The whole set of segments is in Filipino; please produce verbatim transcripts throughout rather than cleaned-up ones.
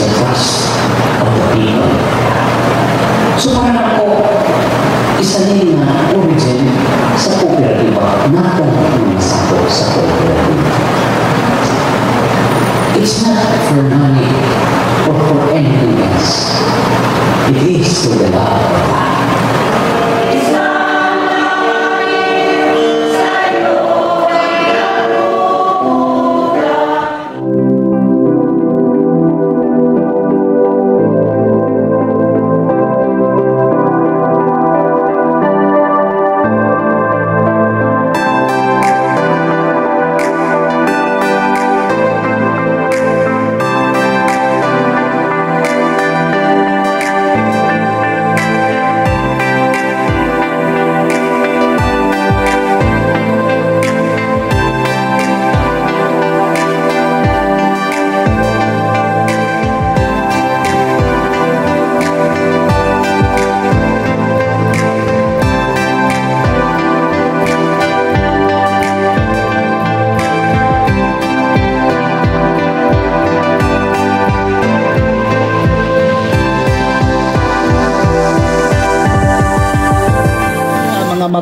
is the trust of the people. So parang po, isa din na origin sa kooperatiba na pag-umasako sa kooperatiba. It's not for money or for anything else. It is to the love of God.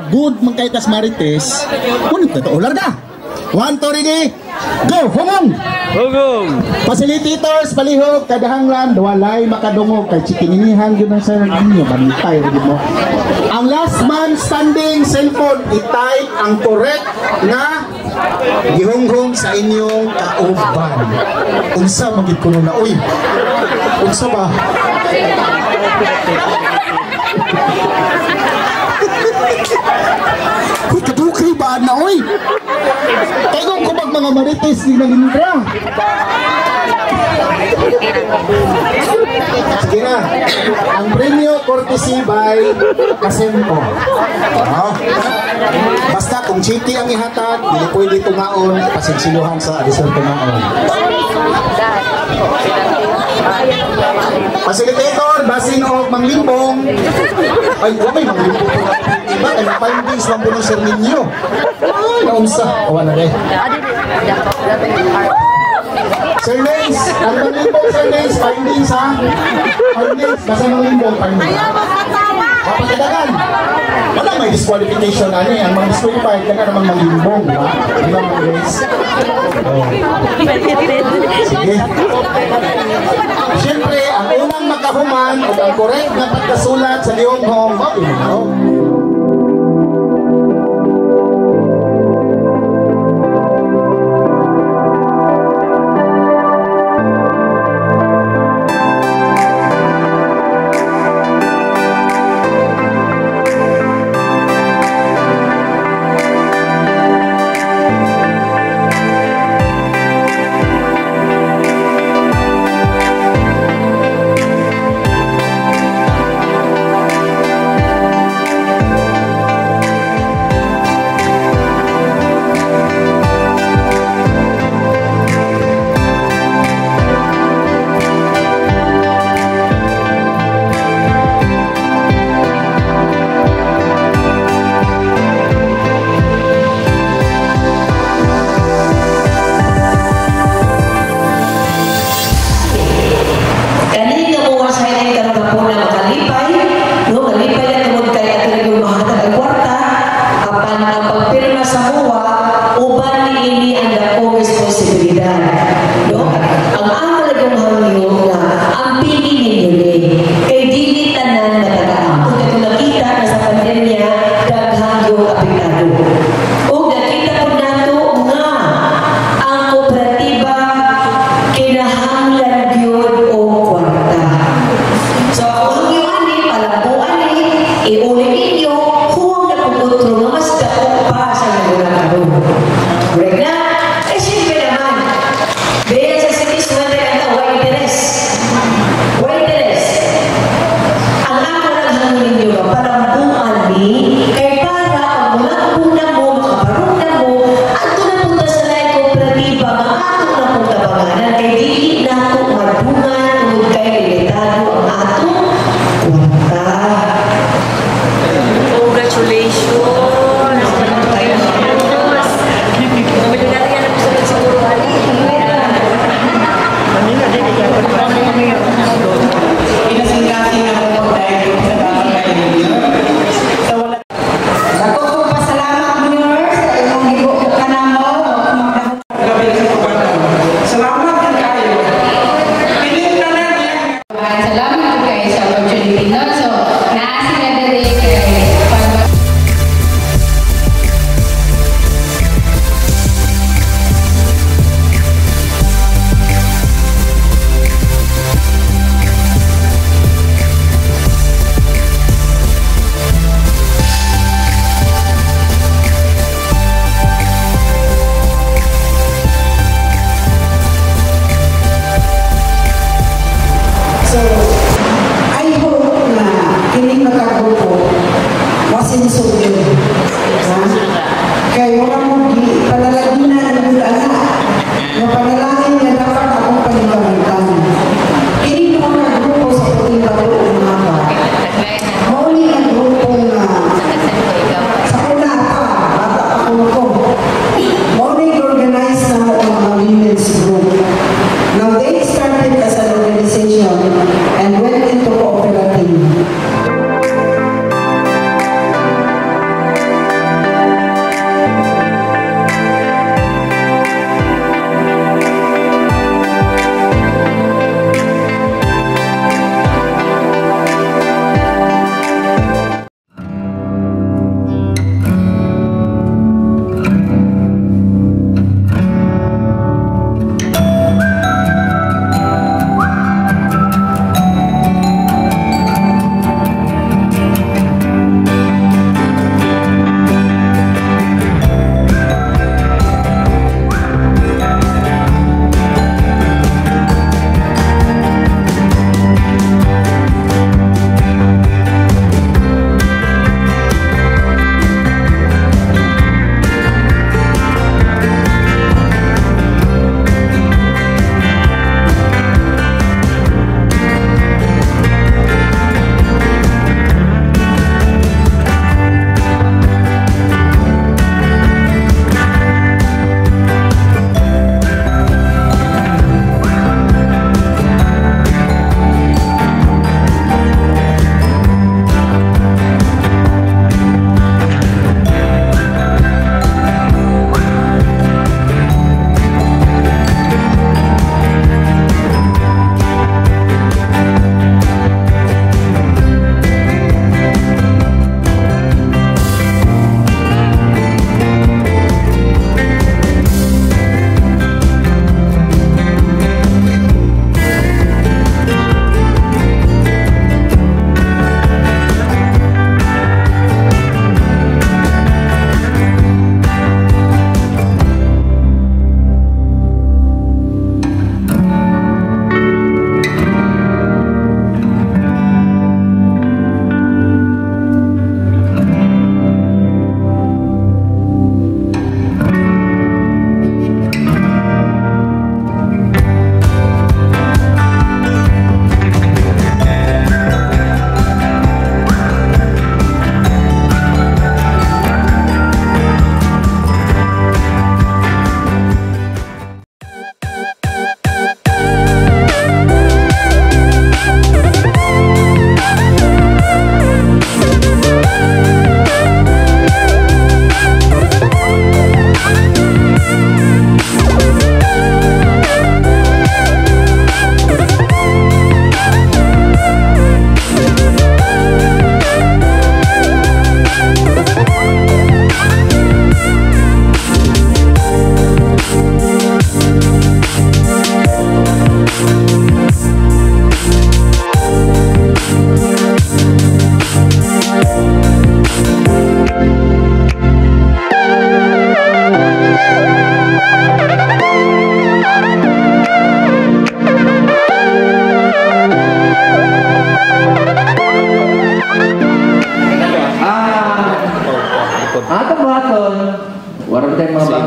Good mengkaitas marites, punit na to, ular na. One, two, ready, go, humong! Humong! Facilitators, palihog, kadahanglan, walay makadungog, kay chikininihan, yun ang sir, ninyo, manitay, hindi mo. Ang last man standing cellphone, itype ang correct na gihunghong sa inyong kauban. Unsa, magit ko na, uy, unsa ba? Uy, kadukay ba na, uy? Tagong kumag mga marites, di naginitra. Sige na. Ang premium courtesy by Kasempo. Oh. Basta kung chiti ang ihatag, hindi pwede tumaon, pasinsiluhan sa adisang tumaon. Facilitator, basin o manglimbong. Ay, wabay, manglimbong. Iba, ay, five days lang po ng sir ninyo. Ay, naumsa. Awa na rin. Sir Nace, ang manglimbong, Sir Nace, five days, ha? Five days, basin ang limbong, five days. Kapagdagan. Wala may disqualification na niya. Ang mga disqualified ka na naman manglimbong, ha? Di ba, mga guys? Sige. Siyempre, ang unang makahuman o ang correct na pagkasulat sa liyong home, okay na ako. Mereka, eh siyempre naman,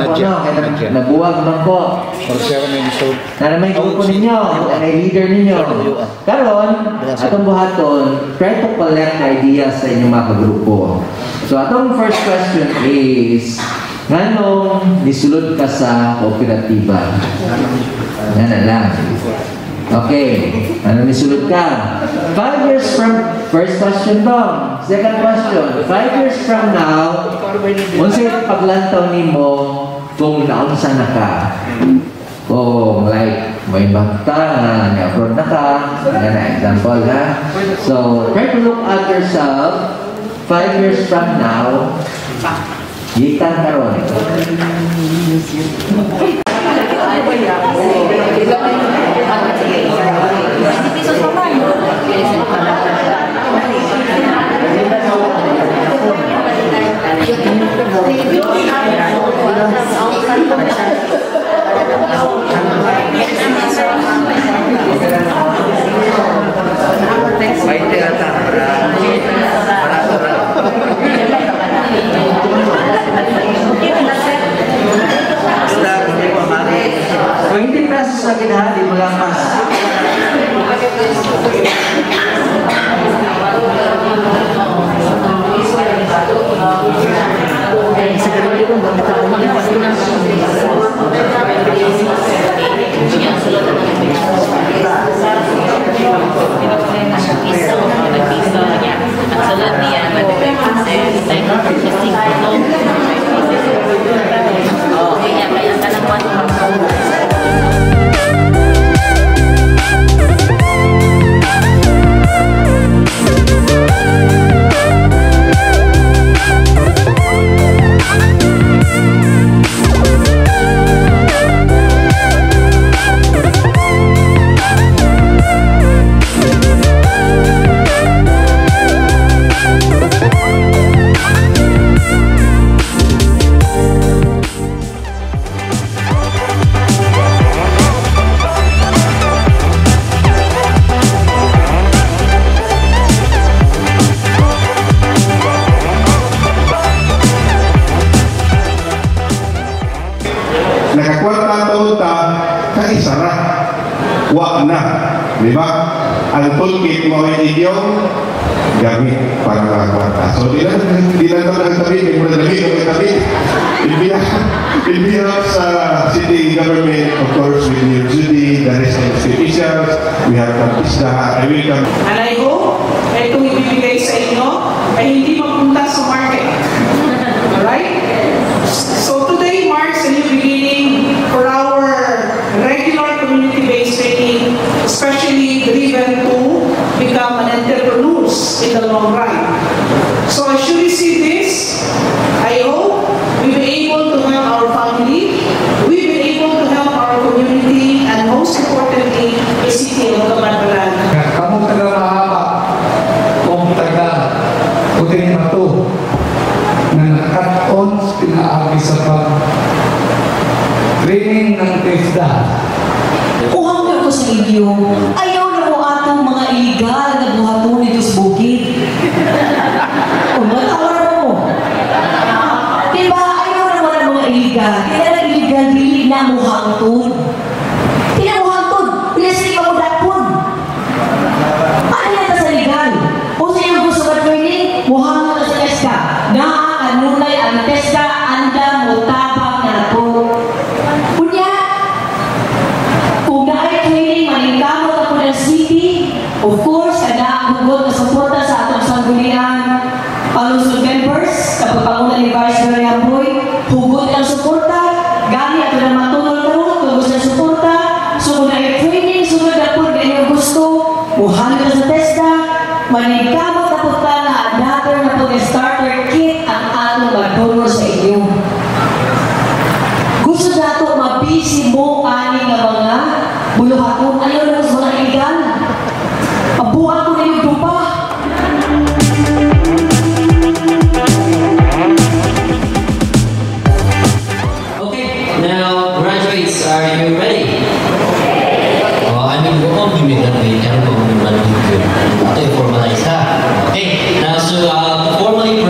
Nadya, Nadya. Nabuwag man po. Na naman grupo ninyo, ang leader ninyo. Karon, atong buhaton, try to collect ideas sa inyong mga grupo. So atong first question is, nganong nisulod ka sa kooperatiba? Nga na lang. Okay, ano nisulod ka? Five years from, first question ba? Second question, five years from now, unsay paglantaw nimo kung naunsa na ka? Oh, like, may bakta na, na-abroad na ka, yan na example ha? So, try to look at yourself, five years from now, gitan ka ron.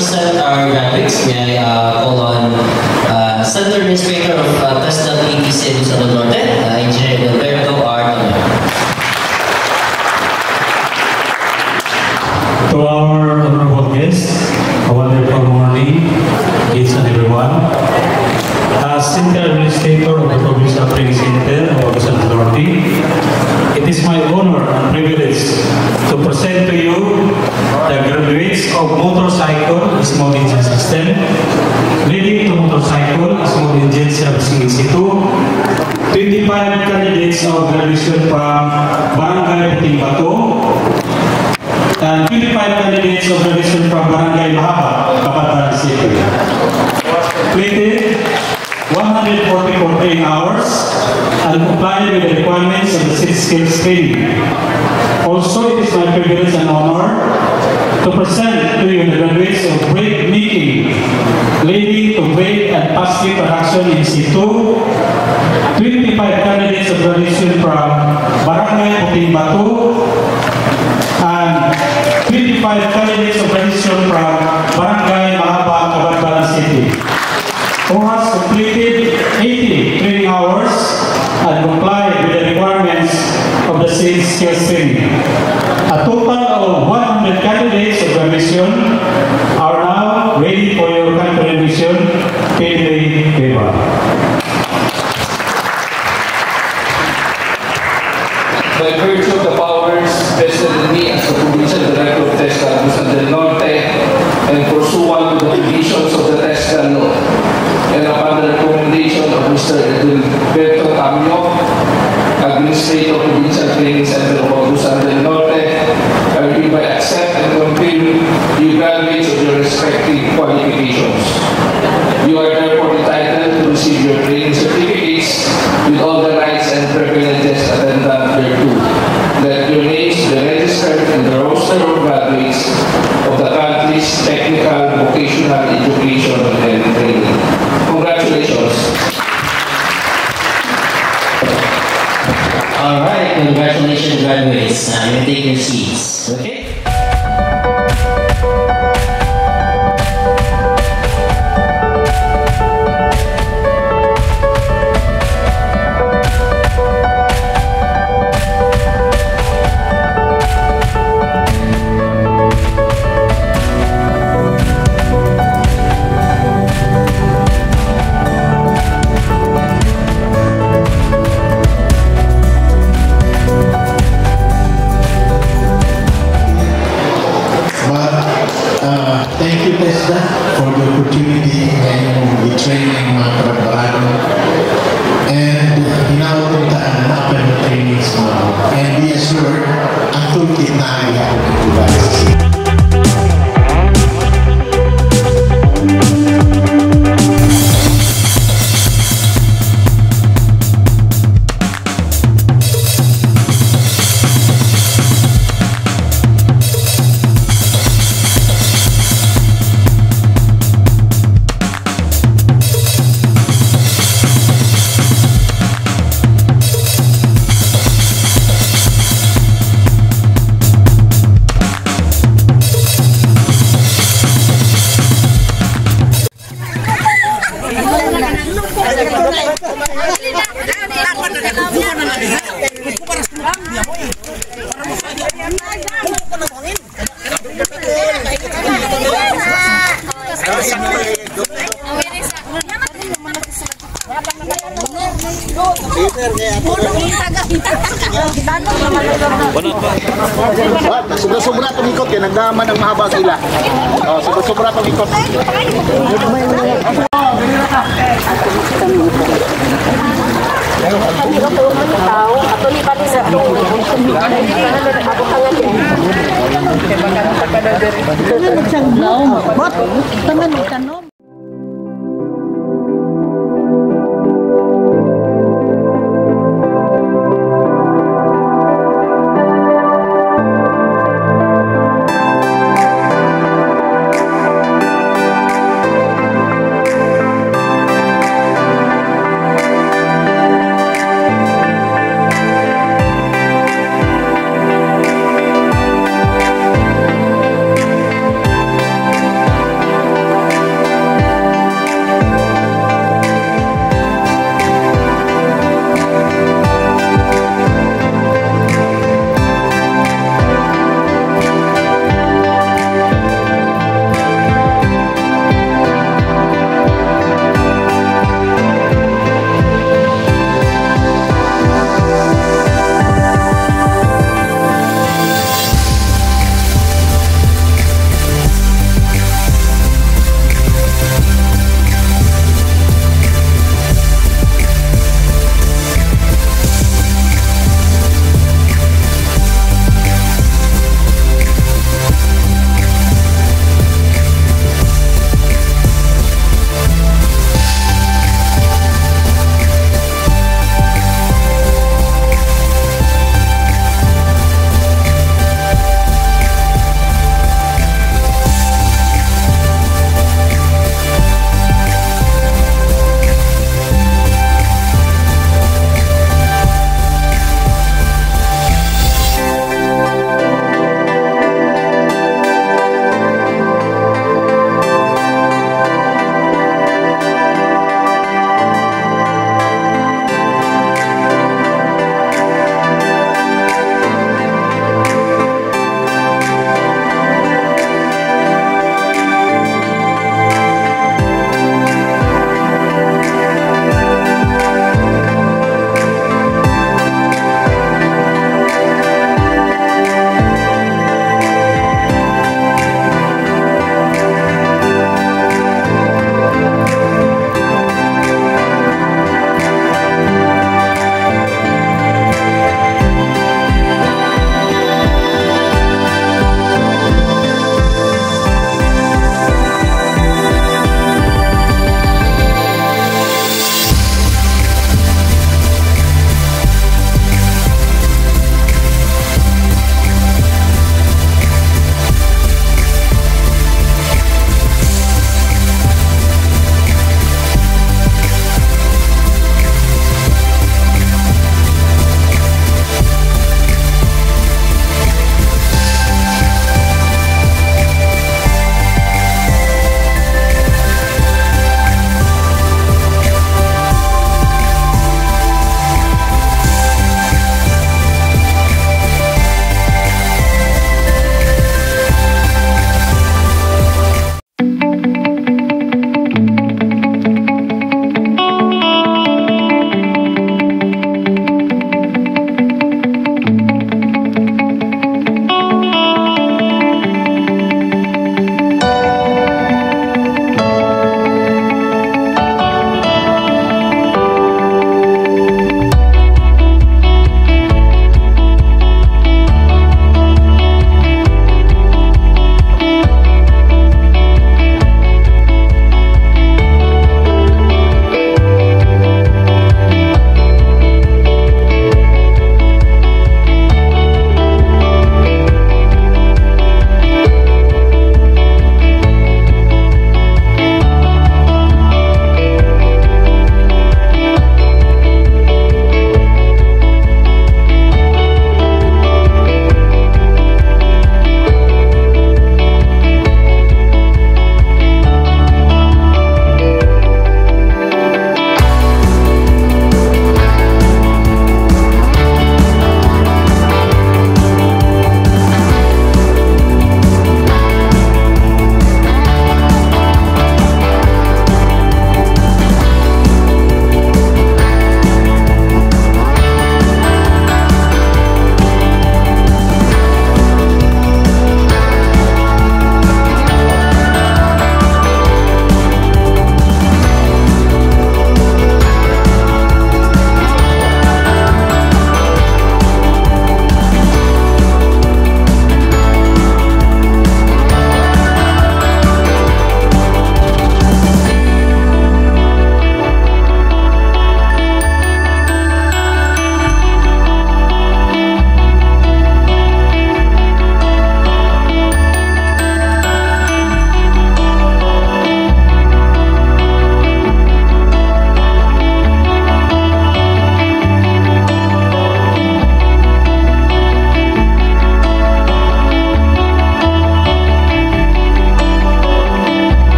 Set our graphics, may I uh, call on uh, uh, Center Administrator of uh, T E S D A T P T sa Agusan del Norte, uh, Engineer Alberto R. To our honorable guests, a wonderful morning, ladies and everyone. As Center Administrator of the Provincial Training Center of Agusan del Norte, it is my honor and privilege to present to you the graduates of Motorcycle Small Engine System, leading to Motorcycle Small Engine Servicing Institute, twenty-five candidates of graduation from Barangay Puting Bato, and twenty-five candidates of graduation from Barangay Mahaba, Cabadbaran City. Completed one hundred forty-four training hours and complied with the requirements of the six skills training. Also, it is my privilege and honor to present to you the graduates of Break Making, leading to Break and Plastic Production Institute, twenty-five candidates of graduation from Barangay Puting Bato, and twenty-five candidates of graduation from Barangay Mahaba, Cabadbaran City, who has completed eighty training hours and complied with the requirements of the same skills training. A total of one hundred candidates of graduation are now ready for your contribution to the paper. By virtue of the powers vested in me as the Provincial Director of T E S D A Agusan del Norte and pursuant to the provisions of the T E S D A law, and upon the recommendation of Mister Alberto Camio, Administrator of Provincial Training Center of Agusan del Norte, I hereby accept and confirm the graduates of your respective qualifications. You are therefore entitled to receive your training certificates with all the rights and privileges attendant thereto. That your names be registered in the roster of graduates of the country's technical, vocational education and training. Congratulations. All right, congratulations, graduates. Now you can take your seats. Okay. Sobra-sobra pangikot kaya nagdaman ang mahaba sila. Oh, sobra-sobra pangikot.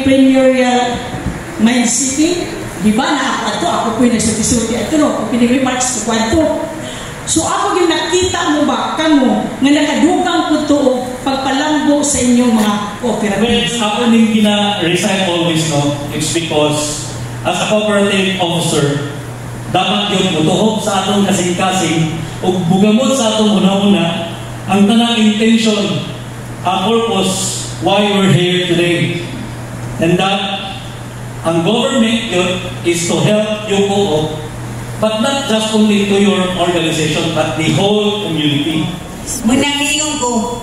entrepreneurial mindset, di mana ako ato, ako po yung nagsuti-suti ato, no? Pinag-remarks ko ato. So ako yung nakita mo ba, kamo, nga nakadugang po to o pagpalambo sa inyong mga cooperatives? Well, ako yung gina-resign always, no? It's because as a cooperative officer, dapat yung mutuhok sa atong kasing-kasing o bugamot sa atong una-una ang tanang intention, ang purpose, why we're here today. And that ang government yun is to help you co-op, but not just only to your organization, but the whole community. Munangiyong ko,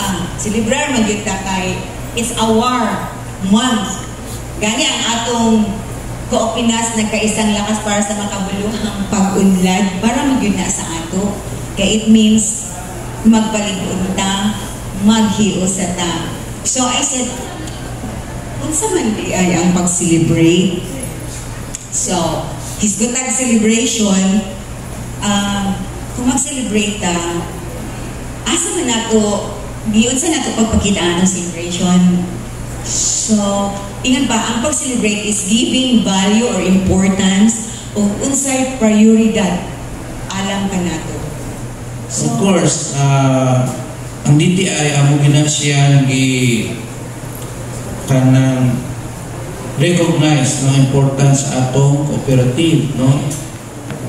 ah, celebrar magita kay, it's our month. Gani ang atong KooPinas nagkaisang lakas para sa makabuluhang pag-unlad, para maging na sa ato. Kaya it means magbaligod ta, maghiusa ta. So I said, unsa man di ay ang pag-celebrate. So, his good time celebration, uh, kung mag-celebrate ta, asa man nato, giyon sa nato pagpakitaan ng celebration. So, ingat ba, ang pag-celebrate is giving value or importance o unsay prioridad alam ka nato. So, of course, uh, ang D T I ang ginansyan gi kanang recognize no importance sa atong cooperative, no,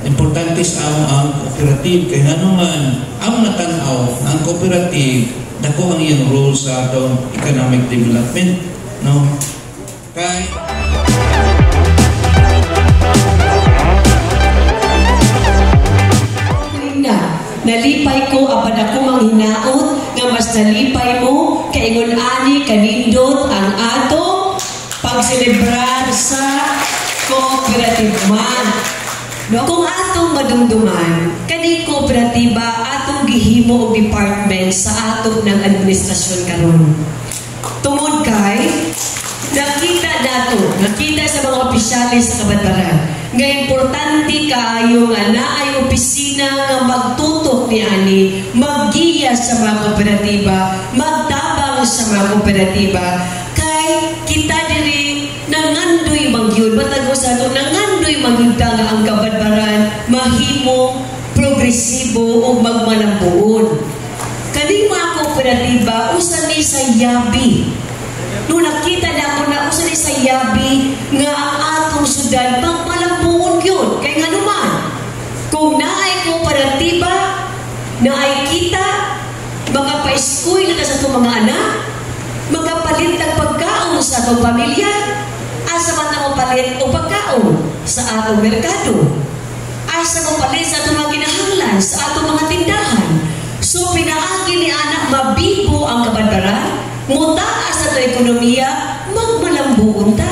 importante sa ang cooperative kay nanuman ang natanaw ang cooperative dako ang iyang role sa atong economic development, no, kay nalipay ko abad ako manghinaot nga mas nalipay mo kaingon ani kanindot ang atong pagselebrar sa Cooperative Month. No, kung atong madumduman kaning kooperatiba atong gihimo og department sa atong ng administrasyon karon. Tungod kay nakita dato, nakita sa mga opisyalis sa Cabadbaran nga importante kaayo nga naay opisina nga magtutok niani, maggiya sa mga kooperatiba, magtabang sa mga kooperatiba, kay kita diri nangandoy magyon, matagos ato, nangandoy magintang ang Cabadbaran, mahimo, progresibo o magmalambuon. Kaning mga kooperatiba, usa ni sa yabi. Noon nakita na ako na usa ni sa yabi nga ang atong sudan, magmalambuon yun, kay nga naman, kung naay kooperatiba, na ay kita, magapaiskoy na ka sa itong mga anak, magapalit ng pagkaon sa itong pamilya, asa man ang palit o pagkaon sa atong merkado, asa man palit sa itong mga kinahanglan, sa atong mga tindahan. So, pinaagi ni anak, mabibo ang Cabadbaran, mutaas sa itong ekonomiya, magmalambuon ta.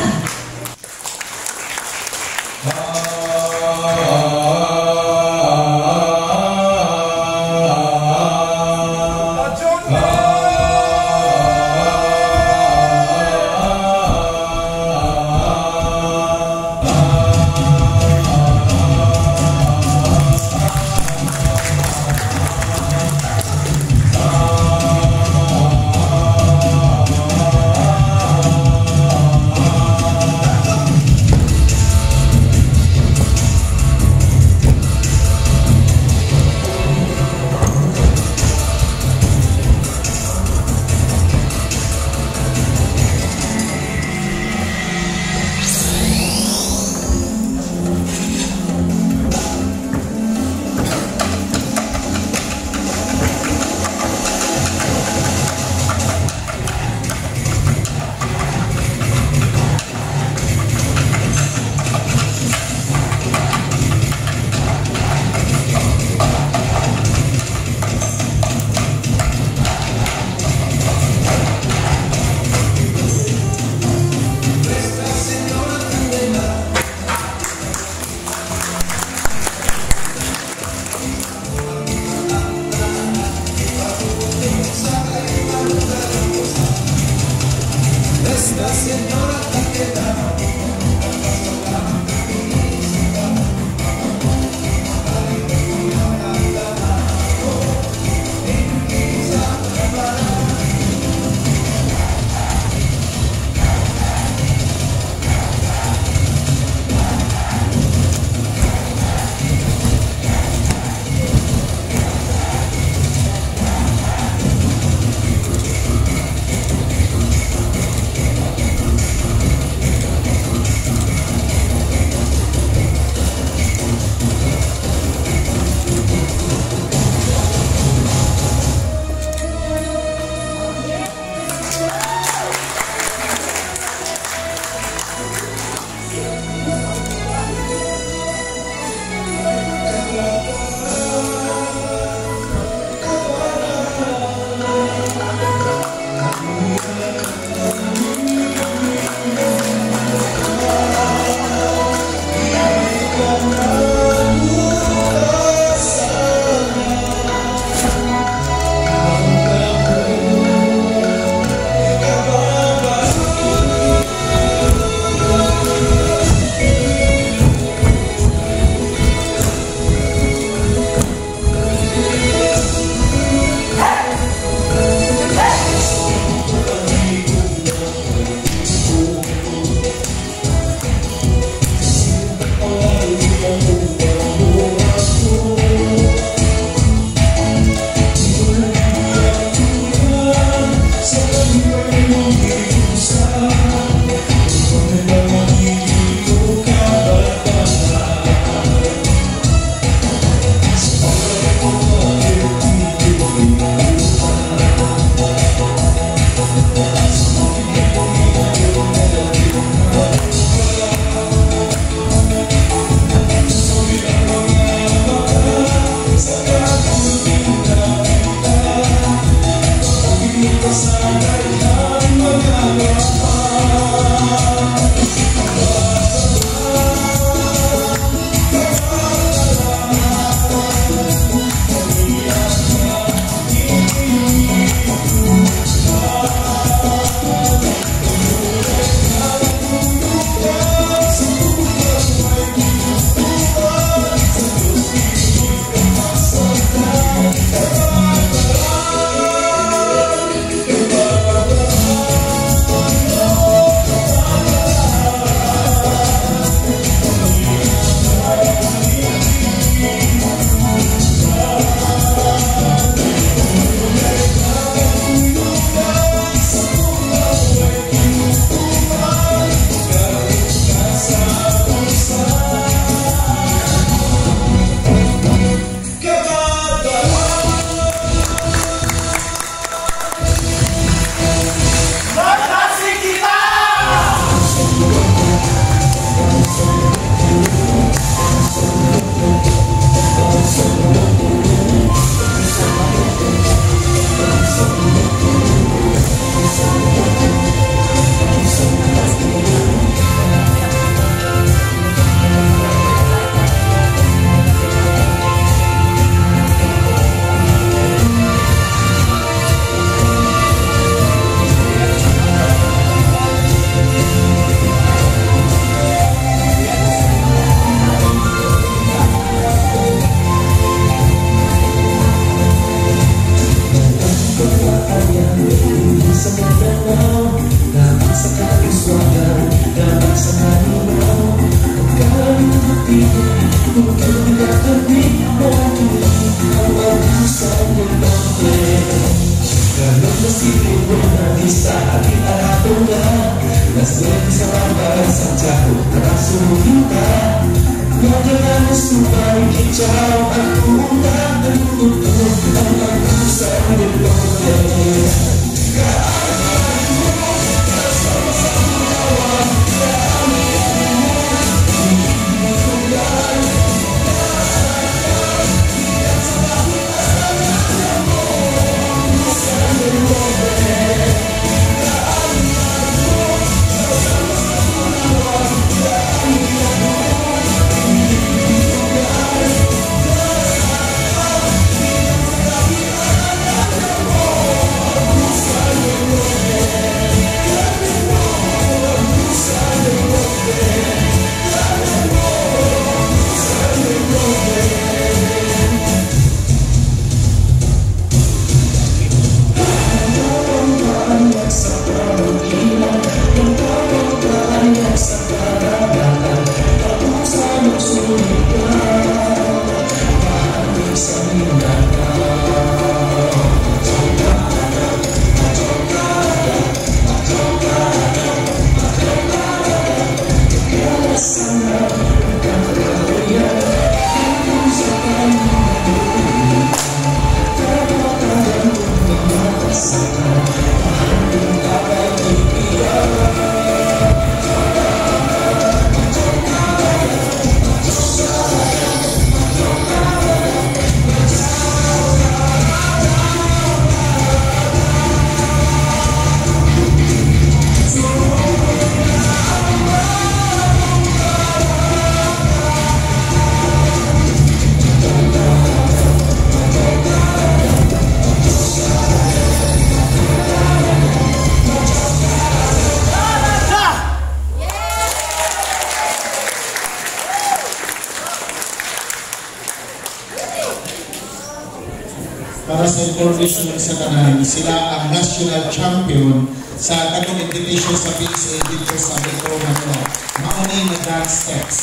Para sa information sa tanan, sila ang national champion sa katong invitation sa P C A dito sa Metro Manila. Mauni na dance steps.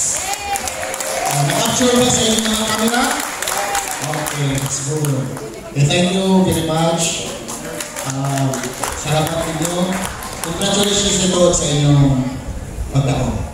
Uh, Nakapture ba sa inyong mga kamera? Okay, let's go. Thank you very much. Uh, Salamat ninyo. Congratulations ito sa inyong pagdaon.